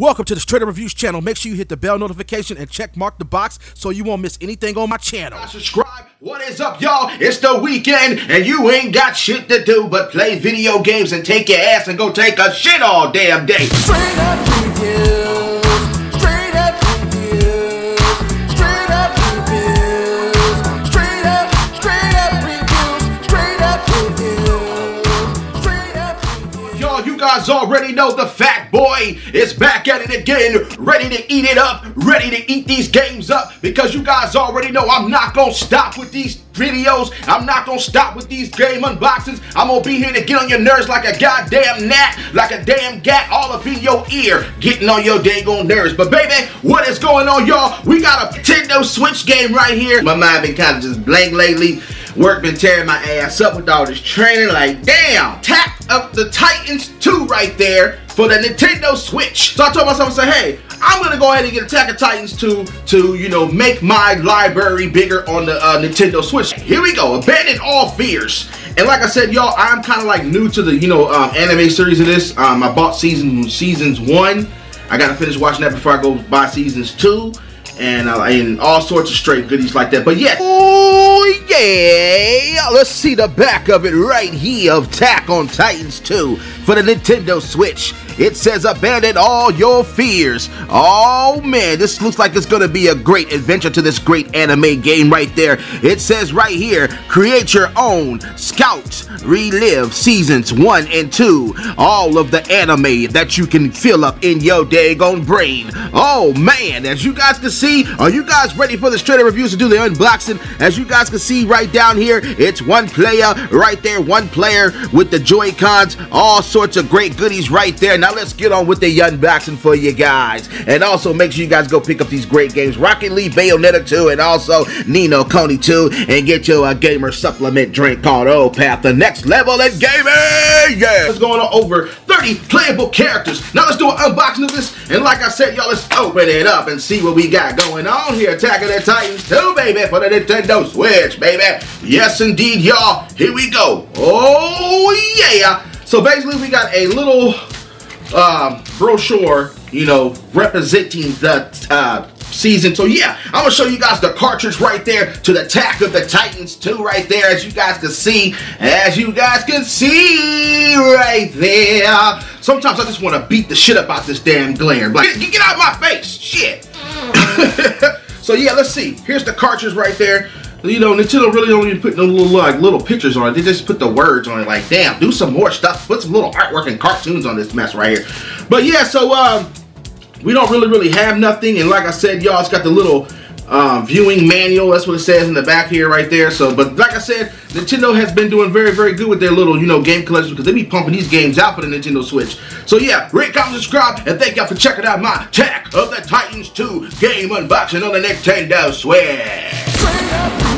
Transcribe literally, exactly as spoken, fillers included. Welcome to the Straight Up Reviews channel. Make sure you hit the bell notification and check mark the box so you won't miss anything on my channel. I subscribe. What is up, y'all? It's the weekend and you ain't got shit to do but play video games and take your ass and go take a shit all damn day. Straight Up Reviews. Straight Up Reviews. Straight Up Reviews. Straight Up. Straight Up Reviews. Straight Up Reviews. Straight Up Reviews. Y'all, you guys already know the fact. Boy, it's back at it again, ready to eat it up, ready to eat these games up, because you guys already know I'm not gonna stop with these videos, I'm not gonna stop with these game unboxings. I'm gonna be here to get on your nerves like a goddamn gnat, like a damn gat, all up in your ear, getting on your daggone nerves. But baby, what is going on, y'all? We got a Nintendo Switch game right here. My mind been kind of just blank lately. Work been tearing my ass up with all this training, like damn. Attack on Titan two right there for the Nintendo Switch. So I told myself, I said, hey, I'm gonna go ahead and get Attack on Titan two to, you know, make my library bigger on the uh, Nintendo Switch. Here we go, abandon all fears. And like I said, y'all, I'm kind of like new to the, you know, um, anime series of this. Um, I bought season seasons one. I gotta finish watching that before I go buy seasons two. And, uh, and all sorts of straight goodies like that. But yeah. Oh yeah. Let's see the back of it right here of Attack on Titans two for the Nintendo Switch. It says abandon all your fears. Oh man, this looks like it's going to be a great adventure to this great anime game right there. It says right here, create your own, scout, relive seasons one and two. All of the anime that you can fill up in your daggone brain. Oh man, as you guys can see, are you guys ready for the Straight Up Reviews to do the unboxing? As you guys can see right down here, it's one player right there, one player with the Joy-Cons, all sorts of great goodies right there. Now let's get on with the unboxing for you guys. And also make sure you guys go pick up these great games, Rocket League, Bayonetta two, and also Nino Coney two, and get your uh, gamer supplement drink called O-Path, the next level in gaming. Yeah, what's going on? Over thirty playable characters. Now let's do an unboxing of this, and like I said, y'all, let's open it up and see what we got going on here. Attack on Titan two, baby, for the Nintendo Switch, baby. Yes, indeed, y'all. Here we go. Oh, yeah. So, basically, we got a little um, brochure, you know, representing the uh, season. So, yeah, I'm going to show you guys the cartridge right there to the Attack of the Titans two right there, as you guys can see. As you guys can see right there. Sometimes I just want to beat the shit up out this damn glare. Like, get, get out of my face. Shit. So yeah, let's see. Here's the cartridge right there. You know, Nintendo really don't even put no little like little pictures on it. They just put the words on it. Like, damn, do some more stuff. Put some little artwork and cartoons on this mess right here. But yeah, so um, we don't really really have nothing. And like I said, y'all, it's got the little uh, viewing manual. That's what it says in the back here, right there. So, but like I said, Nintendo has been doing very, very good with their little, you know, game collection, because they be pumping these games out for the Nintendo Switch. So yeah, rate, comment, subscribe, and thank y'all for checking out my Attack of the Titans two game unboxing on the Nintendo Switch.